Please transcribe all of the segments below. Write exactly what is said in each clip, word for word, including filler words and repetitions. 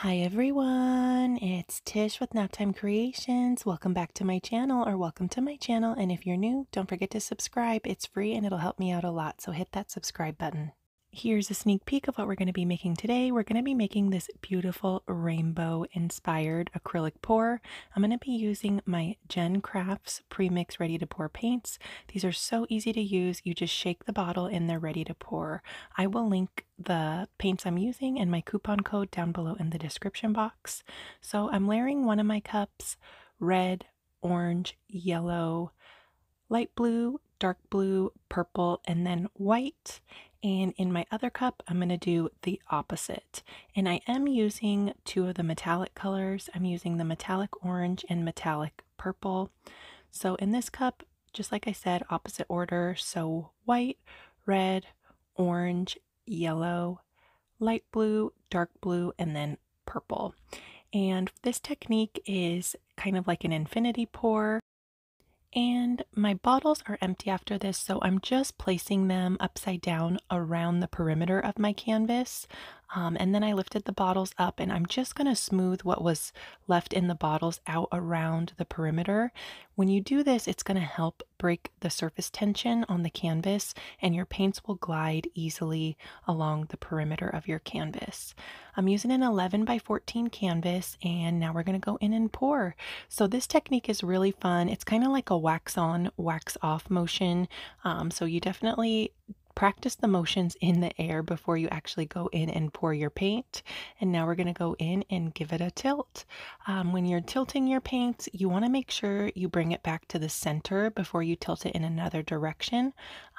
Hi everyone, it's Tish with Naptime Creations. Welcome back to my channel, or welcome to my channel, and if you're new, don't forget to subscribe. It's free and it'll help me out a lot, so hit that subscribe button. Here's a sneak peek of what we're going to be making today. We're going to be making this beautiful rainbow inspired acrylic pour. I'm going to be using my GenCrafts pre-mix ready to pour paints. These are so easy to use. You just shake the bottle and they're ready to pour. I will link the paints I'm using and my coupon code down below in the description box. So I'm layering one of my cups, red, orange, yellow, light blue, dark blue, purple, and then white. And in my other cup, I'm going to do the opposite. And I am using two of the metallic colors. I'm using the metallic orange and metallic purple. So in this cup, just like I said, opposite order. So white, red, orange, yellow, light blue, dark blue, and then purple. And this technique is kind of like an infinity pour. And my bottles are empty after this, so I'm just placing them upside down around the perimeter of my canvas. Um, and then I lifted the bottles up and I'm just going to smooth what was left in the bottles out around the perimeter. When you do this, it's going to help break the surface tension on the canvas and your paints will glide easily along the perimeter of your canvas. I'm using an eleven by fourteen canvas and now we're going to go in and pour. So this technique is really fun. It's kind of like a wax on, wax off motion. Um, so you definitely practice the motions in the air before you actually go in and pour your paint. And now we're going to go in and give it a tilt. Um, when you're tilting your paints, you want to make sure you bring it back to the center before you tilt it in another direction.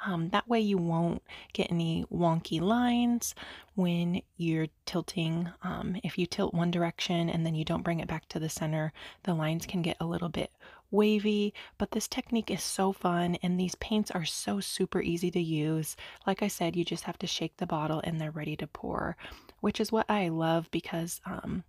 Um, that way you won't get any wonky lines when you're tilting. Um, if you tilt one direction and then you don't bring it back to the center, the lines can get a little bit wavy, but this technique is so fun and these paints are so super easy to use. Like I said, you just have to shake the bottle and they're ready to pour, which is what I love because um,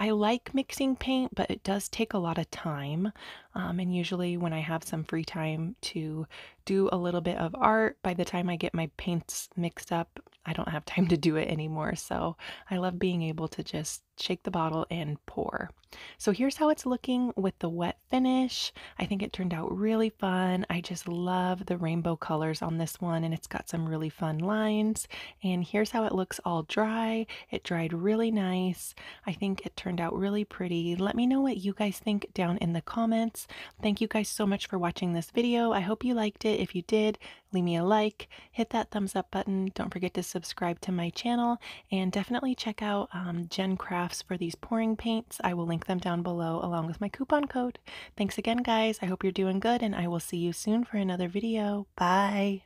I like mixing paint, but it does take a lot of time. Um, and usually when I have some free time to do a little bit of art, by the time I get my paints mixed up, I don't have time to do it anymore. So I love being able to just shake the bottle and pour. So here's how it's looking with the wet finish. I think it turned out really fun. I just love the rainbow colors on this one and it's got some really fun lines. And here's how it looks all dry. It dried really nice. I think it turned out really pretty. Let me know what you guys think down in the comments. Thank you guys so much for watching this video. I hope you liked it. If you did, leave me a like, hit that thumbs up button. Don't forget to subscribe to my channel and definitely check out um, GenCrafts for these pouring paints. I will link them down below along with my coupon code. Thanks again, guys. I hope you're doing good and I will see you soon for another video. Bye.